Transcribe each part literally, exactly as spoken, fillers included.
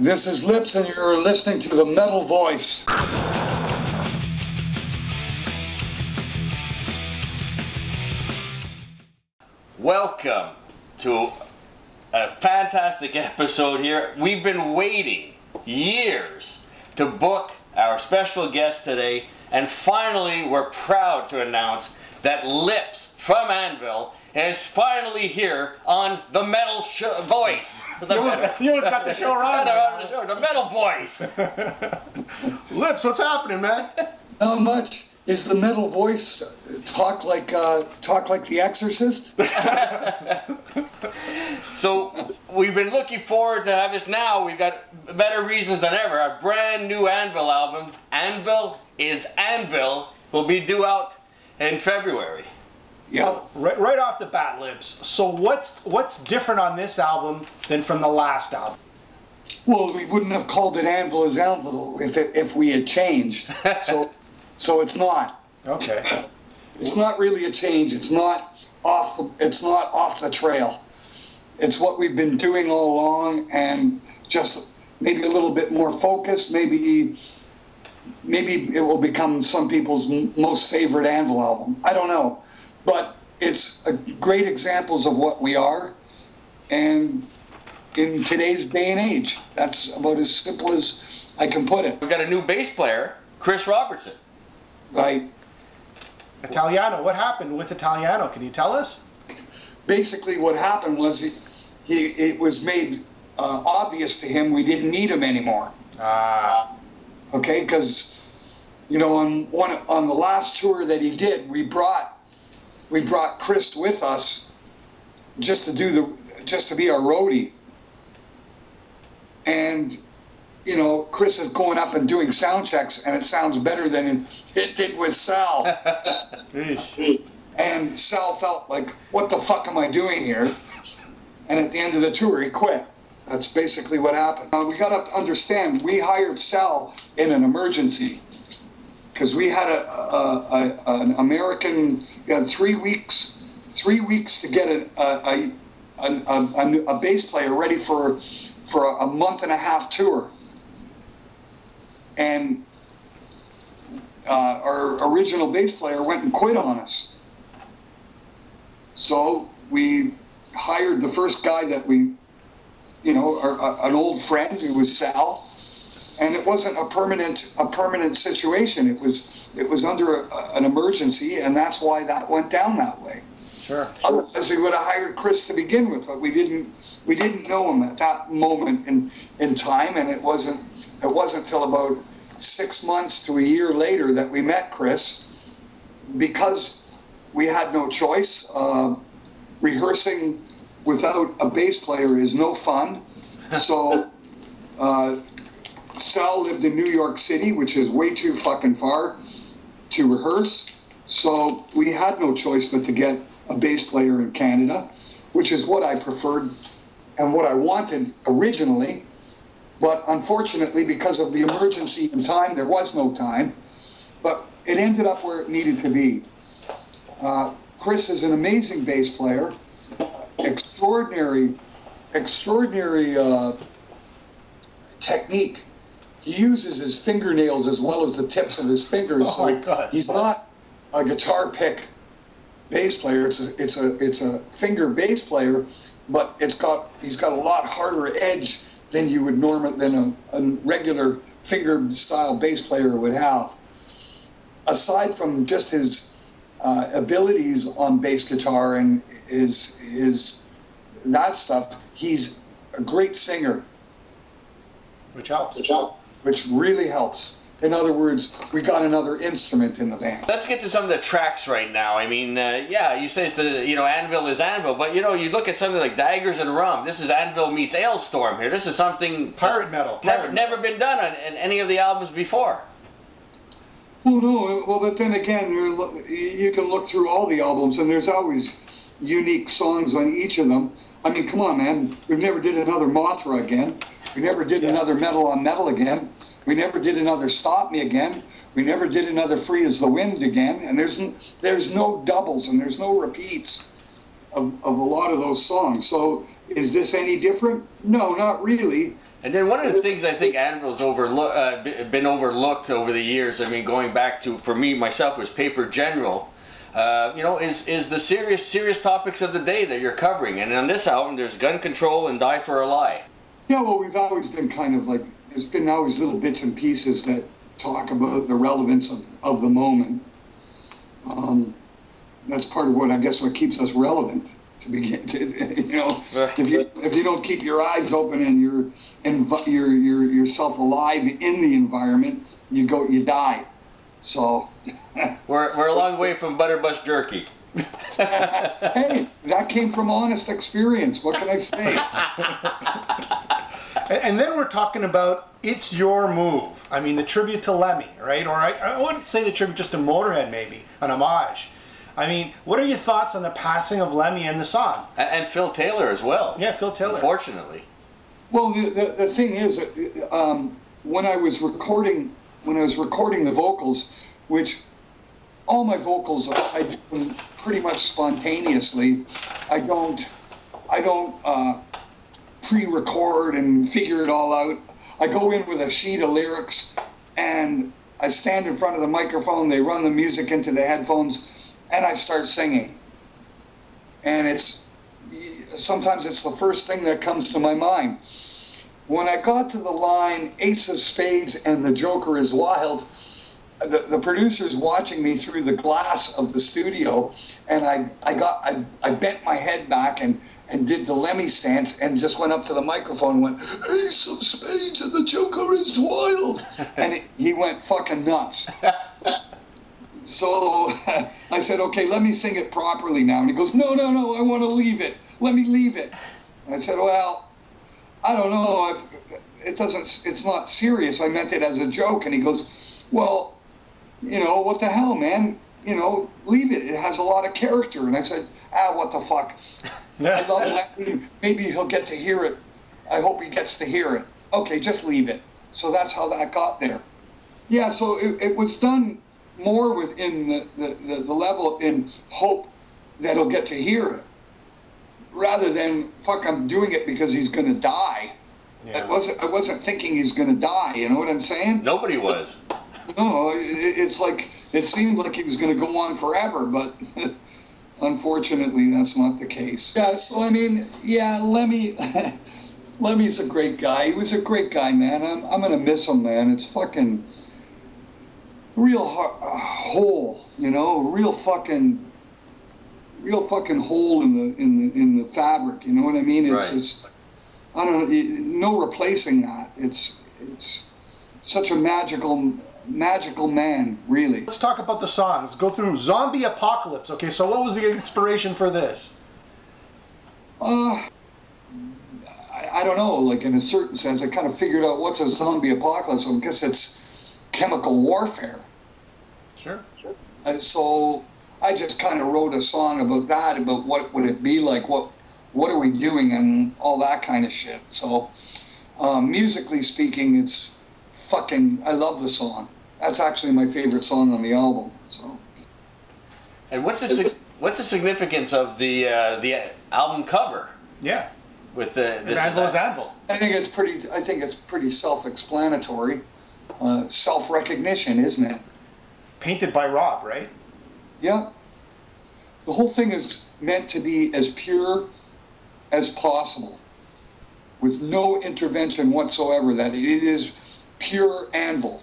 This is Lips, and you're listening to The Metal Voice. Welcome to a fantastic episode here. We've been waiting years to book our special guest today, and finally we're proud to announce that Lips from Anvil is finally here on The Metal show, Voice. The you, almost, metal. you almost got the show right. the, show, the Metal Voice. Lips, what's happening, man? Not much. Is The Metal Voice talk like uh, talk like The Exorcist? So we've been looking forward to have this now. We've got better reasons than ever. Our brand new Anvil album, Anvil is Anvil, will be due out in February. Yeah, so, right, right off the bat, Lips. So what's what's different on this album than from the last album? Well, we wouldn't have called it Anvil is Anvil if it, if we had changed. So so it's not. Okay. It's not really a change. It's not off. The, it's not off the trail. It's what we've been doing all along, and just maybe a little bit more focused. Maybe. Maybe it will become some people's most favorite Anvil album. I don't know. But it's a great examples of what we are. And in today's day and age, that's about as simple as I can put it. We've got a new bass player, Chris Robertson. Right. Italiano. What happened with Italiano? Can you tell us? Basically what happened was he, he, it was made uh, obvious to him we didn't need him anymore. Ah. Uh. Okay, because, you know, on one on the last tour that he did, we brought we brought Chris with us just to do the just to be our roadie. And you know, Chris is going up and doing sound checks, and it sounds better than it did with Sal. And Sal felt like, what the fuck am I doing here? And at the end of the tour, he quit. That's basically what happened. Uh, we got to understand, we hired Sal in an emergency because we had a, a, a an American, we had three weeks, three weeks to get a a, a, a, a bass player ready for for a month and a half tour. And uh, our original bass player went and quit on us. So we hired the first guy that we. You know, our, our, an old friend who was Sal, and it wasn't a permanent a permanent situation. It was it was under a, a, an emergency, and that's why that went down that way. Sure. Otherwise, we would have hired Chris to begin with, but we didn't we didn't know him at that moment in in time, and it wasn't it wasn't till about six months to a year later that we met Chris, because we had no choice. Uh, rehearsing. Without a bass player is no fun. So uh, Sal lived in New York City, which is way too fucking far to rehearse. So we had no choice but to get a bass player in Canada, which is what I preferred and what I wanted originally. But unfortunately, because of the emergency in time, there was no time. But it ended up where it needed to be. Uh, Chris is an amazing bass player. Extraordinary, extraordinary uh, technique. He uses his fingernails as well as the tips of his fingers. Oh so my God. He's not a guitar pick bass player. It's a, it's a, it's a finger bass player, but it's got he's got a lot harder edge than you would normally than a, a regular finger style bass player would have. Aside from just his uh, abilities on bass guitar and. Is is that stuff? He's a great singer, which helps. Which helps. Which really helps. In other words, we got another instrument in the band. Let's get to some of the tracks right now. I mean, uh, yeah, you say it's the you know Anvil is Anvil, but you know you look at something like Daggers and Rum. This is Anvil meets Alestorm here. This is something pirate metal. Never pirate never been done on, in any of the albums before. Well, no. Well, but then again, you're, you can look through all the albums, and there's always. Unique songs on each of them. I mean, come on, man. We never did another Mothra again. We never did yeah. another Metal on Metal again. We never did another Stop Me again. We never did another Free as The Wind again. And there's there's no doubles and there's no repeats of, of a lot of those songs. So is this any different? No, not really. And then one of the things I think Anvil's overlook, uh, been overlooked over the years, I mean, going back to, for me, myself, was Paper General, uh, you know, is, is the serious, serious topics of the day that you're covering. And on this album, there's Gun Control and Die For A Lie. Yeah, well, we've always been kind of like, there's been always little bits and pieces that talk about the relevance of, of the moment. Um, that's part of what, I guess, what keeps us relevant. To begin, to, you know, if you if you don't keep your eyes open and you're and you're, you're yourself alive in the environment, you go you die. So we're we're a long way from butterbus jerky. Hey, that came from honest experience. What can I say? and, and then we're talking about It's Your Move. I mean, the tribute to Lemmy, right? Or I, I wouldn't say the tribute, just to Motorhead, maybe an homage. I mean, what are your thoughts on the passing of Lemmy and the song? And, and Phil Taylor as well. Yeah, Phil Taylor. Unfortunately. Well, the, the, the thing is, um, when I was recording, when I was recording the vocals, which all my vocals I do pretty much spontaneously. I don't, I don't uh, pre-record and figure it all out. I go in with a sheet of lyrics, and I stand in front of the microphone. They run the music into the headphones. And I start singing, and it's sometimes it's the first thing that comes to my mind. When I got to the line "Ace of Spades" and "The Joker is Wild," the, the producer's watching me through the glass of the studio, and I I got I, I bent my head back and and did the Lemmy stance and just went up to the microphone and went "Ace of Spades and the Joker is wild," and it, he went fucking nuts. So I said, okay, let me sing it properly now. And he goes, no, no, no, I want to leave it. Let me leave it. And I said, well, I don't know. I've, it doesn't, it's not serious. I meant it as a joke. And he goes, well, you know, what the hell, man? You know, leave it. It has a lot of character. And I said, ah, what the fuck? I love that. Maybe he'll get to hear it. I hope he gets to hear it. Okay, just leave it. So that's how that got there. Yeah, so it, it was done more within the, the, the, the level in hope that he'll get to hear it, rather than, fuck, I'm doing it because he's going to die. Yeah. I, wasn't, I wasn't thinking he's going to die, you know what I'm saying? Nobody was. No, it, it's like, it seemed like he was going to go on forever, but unfortunately that's not the case. Yeah, so I mean, yeah, Lemmy, Lemmy's a great guy. He was a great guy, man. I'm, I'm going to miss him, man. It's fucking... real hole, you know, real fucking, real fucking hole in the in the in the fabric. You know what I mean? It's right. Just, I don't know, no replacing that. It's it's such a magical magical man, really. Let's talk about the songs. Go through Zombie Apocalypse. Okay, so what was the inspiration for this? Uh, I, I don't know. Like in a certain sense, I kind of figured out what's a zombie apocalypse. I guess it's chemical warfare. Sure, sure. And so I just kind of wrote a song about that, about what would it be like, what what are we doing, and all that kind of shit. So um, musically speaking, it's fucking, I love the song. That's actually my favorite song on the album. So. And what's the what's the significance of the uh, the album cover? Yeah, with the this Anvil is Anvil. I think it's pretty. I think it's pretty self-explanatory. Uh, self-recognition, isn't it? Painted by Rob, right? Yeah. The whole thing is meant to be as pure as possible, with no intervention whatsoever. That it is pure Anvil.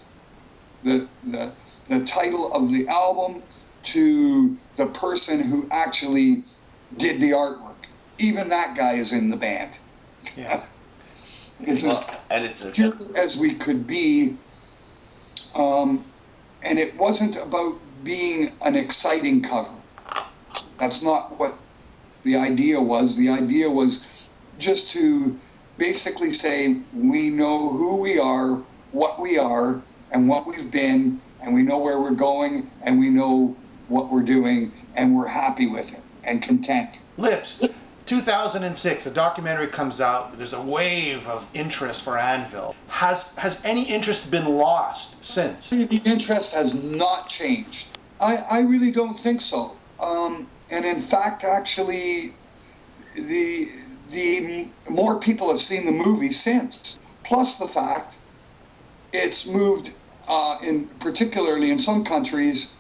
The, the, the title of the album to the person who actually did the artwork. Even that guy is in the band. Yeah. It's as and it's a, pure as we could be. Um, and it wasn't about being an exciting cover. That's not what the idea was. The idea was just to basically say, we know who we are, what we are, and what we've been, and we know where we're going, and we know what we're doing, and we're happy with it, and content. Lips, two thousand six, a documentary comes out. There's a wave of interest for Anvil. Has has any interest been lost since? The interest has not changed. I, I really don't think so. Um, and in fact, actually, the the more people have seen the movie since. plus the fact it's moved uh, in particularly in some countries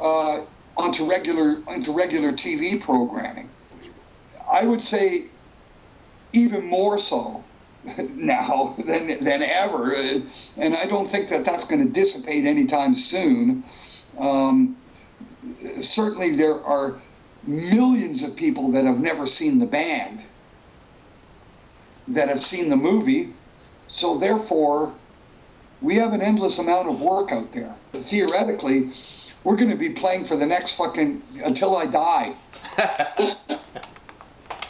uh, onto regular onto regular T V programming. I would say even more so now than than ever, and I don't think that that's going to dissipate anytime soon. Um, certainly, there are millions of people that have never seen the band that have seen the movie, so therefore we have an endless amount of work out there. Theoretically, we're going to be playing for the next fucking until I die.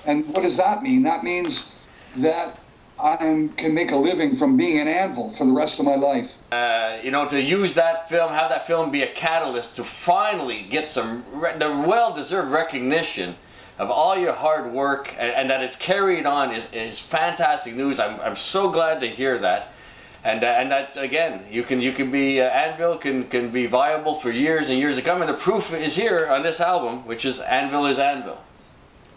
And what does that mean? That means that I can make a living from being an Anvil for the rest of my life. Uh, you know, to use that film, have that film be a catalyst to finally get some re the well-deserved recognition of all your hard work, and, and that it's carried on is, is fantastic news. I'm, I'm so glad to hear that. And, uh, and that's, again, you can, you can be, uh, Anvil can, can be viable for years and years to come, and the proof is here on this album, which is Anvil is Anvil.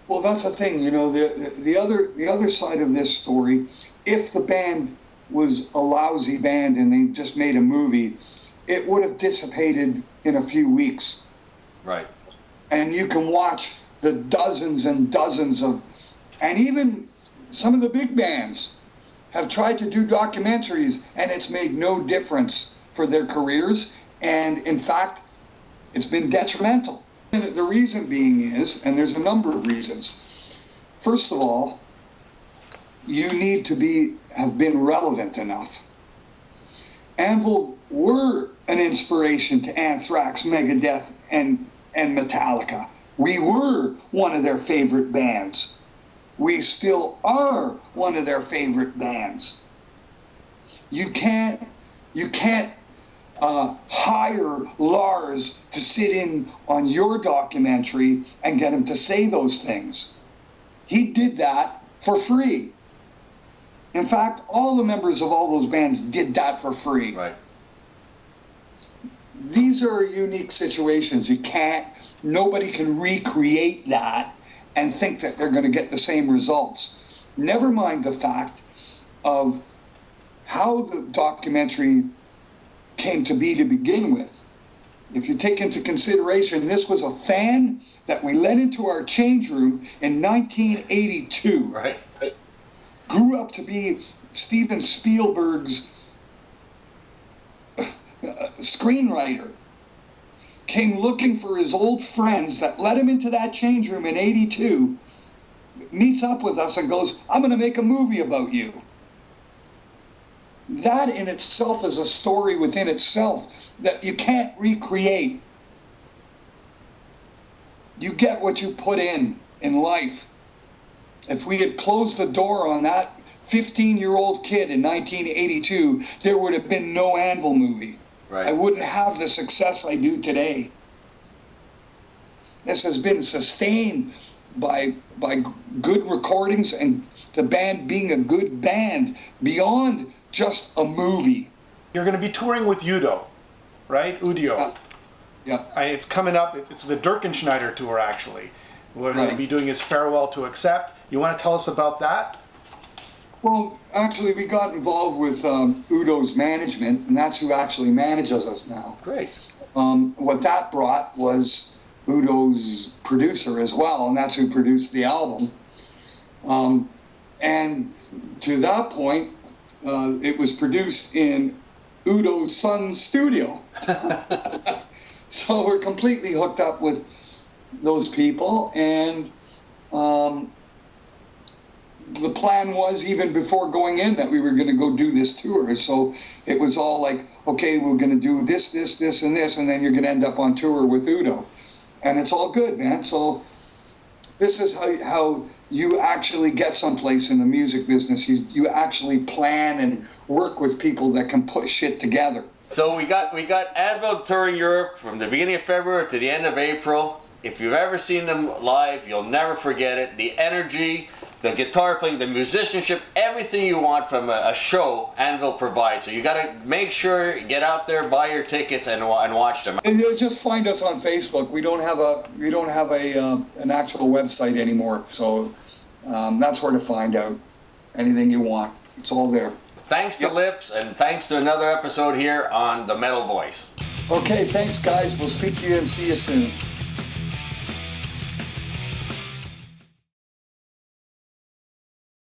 Well, that's the thing, you know, the, the, other, the other side of this story, if the band was a lousy band and they just made a movie, it would have dissipated in a few weeks. Right. And you can watch the dozens and dozens of, and even some of the big bands have tried to do documentaries, and it's made no difference for their careers, and in fact, it's been detrimental. And the reason being is, and there's a number of reasons. First of all, you need to be have been relevant enough. Anvil were an inspiration to Anthrax, Megadeth, and, and Metallica. We were one of their favorite bands. We still are one of their favorite bands. You can't, you can't Uh, hire Lars to sit in on your documentary and get him to say those things. He did that for free. In fact, all the members of all those bands did that for free. Right. These are unique situations. You can't, nobody can recreate that and think that they're going to get the same results. Never mind the fact of how the documentary came to be to begin with. If you take into consideration, this was a fan that we let into our change room in nineteen eighty-two. Right. Grew up to be Steven Spielberg's screenwriter. Came looking for his old friends that let him into that change room in eighty-two. Meets up with us and goes, "I'm going to make a movie about you." That in itself is a story within itself that you can't recreate. You get what you put in in life. If we had closed the door on that fifteen-year-old kid in nineteen eighty-two, there would have been no Anvil movie. Right. I wouldn't have the success I do today. This has been sustained by, by good recordings and the band being a good band beyond just a movie. You're going to be touring with Udio, right? Udio. Uh, yeah. I, it's coming up. It's the Dirkschneider tour, actually. We're going to be doing his Farewell to Accept. You want to tell us about that? Well, actually, we got involved with um, Udio's management, and that's who actually manages us now. Great. Um, what that brought was Udio's producer as well, and that's who produced the album. Um, and to that point, Uh, it was produced in Udio's son's studio. So we're completely hooked up with those people, and um, the plan was even before going in that we were going to go do this tour. So it was all like, okay, we're going to do this, this, this, and this, and then you're going to end up on tour with Udio. And it's all good, man. So this is how, how you actually get someplace in the music business. You, you actually plan and work with people that can put shit together. So we got we got Anvil touring Europe from the beginning of February to the end of April. If you've ever seen them live, you'll never forget it. The energy, the guitar playing, the musicianship, everything you want from a, a show, Anvil provides. So you got to make sure, get out there, buy your tickets, and and watch them. And you'll just find us on Facebook. We don't have a we don't have a uh, an actual website anymore, so. Um, that's where to find out anything you want. It's all there. Thanks to yep. Lips, and thanks to another episode here on The Metal Voice. Okay, thanks guys. We'll speak to you and see you soon.